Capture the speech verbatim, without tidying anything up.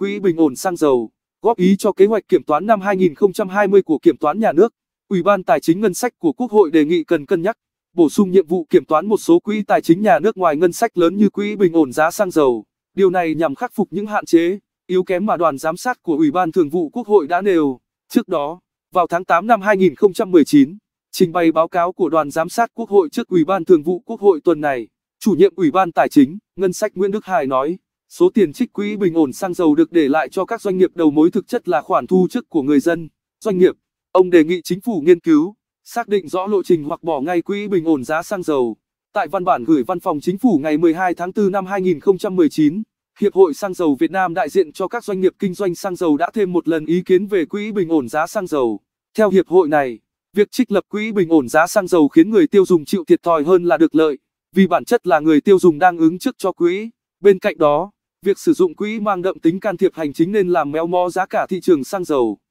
Quỹ Bình ổn xăng dầu, góp ý cho kế hoạch kiểm toán năm hai nghìn không trăm hai mươi của Kiểm toán Nhà nước, Ủy ban Tài chính Ngân sách của Quốc hội đề nghị cần cân nhắc, bổ sung nhiệm vụ kiểm toán một số quỹ tài chính nhà nước ngoài ngân sách lớn như Quỹ Bình ổn giá xăng dầu. Điều này nhằm khắc phục những hạn chế, yếu kém mà đoàn giám sát của Ủy ban Thường vụ Quốc hội đã nêu. Trước đó, vào tháng tám năm hai nghìn không trăm mười chín, trình bày báo cáo của đoàn giám sát Quốc hội trước Ủy ban Thường vụ Quốc hội tuần này, Chủ nhiệm Ủy ban Tài chính, Ngân sách Nguyễn Đức Hải nói, số tiền trích quỹ bình ổn xăng dầu được để lại cho các doanh nghiệp đầu mối thực chất là khoản thu trước của người dân, doanh nghiệp. Ông đề nghị chính phủ nghiên cứu, xác định rõ lộ trình hoặc bỏ ngay quỹ bình ổn giá xăng dầu. Tại văn bản gửi Văn phòng Chính phủ ngày mười hai tháng tư năm hai nghìn không trăm mười chín, Hiệp hội xăng dầu Việt Nam đại diện cho các doanh nghiệp kinh doanh xăng dầu đã thêm một lần ý kiến về quỹ bình ổn giá xăng dầu. Theo hiệp hội này, việc trích lập quỹ bình ổn giá xăng dầu khiến người tiêu dùng chịu thiệt thòi hơn là được lợi, vì bản chất là người tiêu dùng đang ứng trước cho quỹ. Bên cạnh đó, việc sử dụng quỹ mang đậm tính can thiệp hành chính nên làm méo mó giá cả thị trường xăng dầu.